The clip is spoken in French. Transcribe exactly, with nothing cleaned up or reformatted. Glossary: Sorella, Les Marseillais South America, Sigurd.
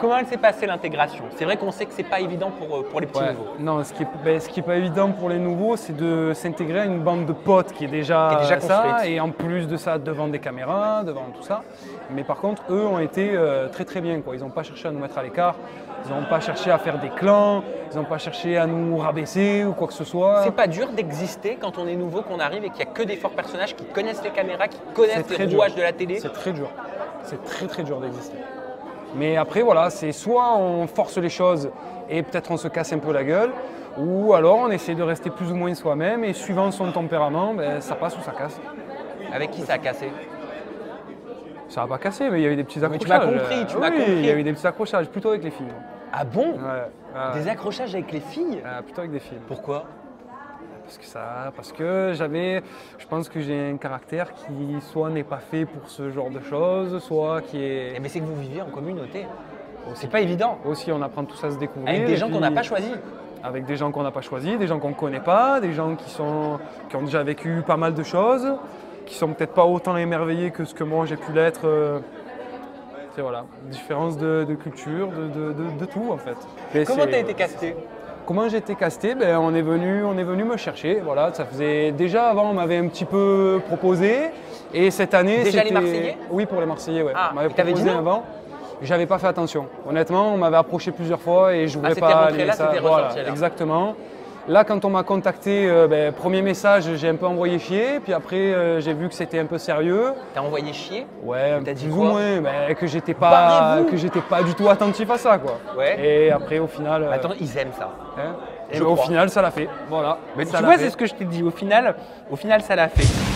Comment s'est passée l'intégration? C'est vrai qu'on sait que ce n'est pas évident pour, pour les petits ouais. nouveaux. Non, ce qui n'est ben, ce qui est pas évident pour les nouveaux, c'est de s'intégrer à une bande de potes qui est déjà, qui est déjà construite. Ça, et en plus de ça, devant des caméras, devant tout ça. Mais par contre, eux ont été euh, très très bien, quoi. Ils n'ont pas cherché à nous mettre à l'écart, ils n'ont pas cherché à faire des clans, ils n'ont pas cherché à nous rabaisser ou quoi que ce soit. C'est pas dur d'exister quand on est nouveau, qu'on arrive et qu'il n'y a que des forts personnages qui connaissent les caméras, qui connaissent les rouages de la télé. C'est très dur, c'est très très dur d'exister. Mais après, voilà, c'est soit on force les choses et peut-être on se casse un peu la gueule, ou alors on essaie de rester plus ou moins soi-même et suivant son tempérament, ben, ça passe ou ça casse. Avec qui ça a cassé? Ça n'a pas cassé, mais il y a eu des petits accrochages. Mais tu m'as compris, tu m'as oui, compris. Il y a eu des petits accrochages, plutôt avec les filles. Ah bon? Ouais. Des accrochages avec les filles? euh, Plutôt avec des filles. Pourquoi? Parce que ça, parce que j'avais, je pense que j'ai un caractère qui soit n'est pas fait pour ce genre de choses, soit qui est… Eh mais c'est que vous vivez en communauté, c'est pas évident. Aussi, on apprend tout ça à se découvrir. Avec des gens qu'on n'a pas choisis. Avec des gens qu'on n'a pas choisis, des gens qu'on ne connaît pas, des gens qui, sont, qui ont déjà vécu pas mal de choses, qui sont peut-être pas autant émerveillés que ce que moi j'ai pu l'être. C'est voilà, différence de, de culture, de, de, de, de tout en fait. Mais comment t'as été casté ? Comment j'ai été casté? Ben, on, est venu, on est venu me chercher. Voilà, ça faisait... Déjà avant, on m'avait un petit peu proposé. Et cette année, c'était… Déjà les Marseillais? Oui, pour les Marseillais, ouais. Ah, on m'avait proposé dit avant. J'avais pas fait attention. Honnêtement, on m'avait approché plusieurs fois et je voulais ah, pas aller là, ça. Voilà, ressorti, là. Exactement. Là, quand on m'a contacté, euh, ben, premier message, j'ai un peu envoyé chier. Puis après, euh, j'ai vu que c'était un peu sérieux. T'as envoyé chier? Ouais, t'as dit plus ou moins, ben, que j'étais pas, que j'étais pas du tout attentif à ça, quoi. Ouais. Et après, au final… Euh... Attends, ils aiment ça. Hein? Et ben, au final, ça l'a fait. Voilà. Mais ça tu vois, c'est ce que je t'ai dit. Au final, au final, ça l'a fait.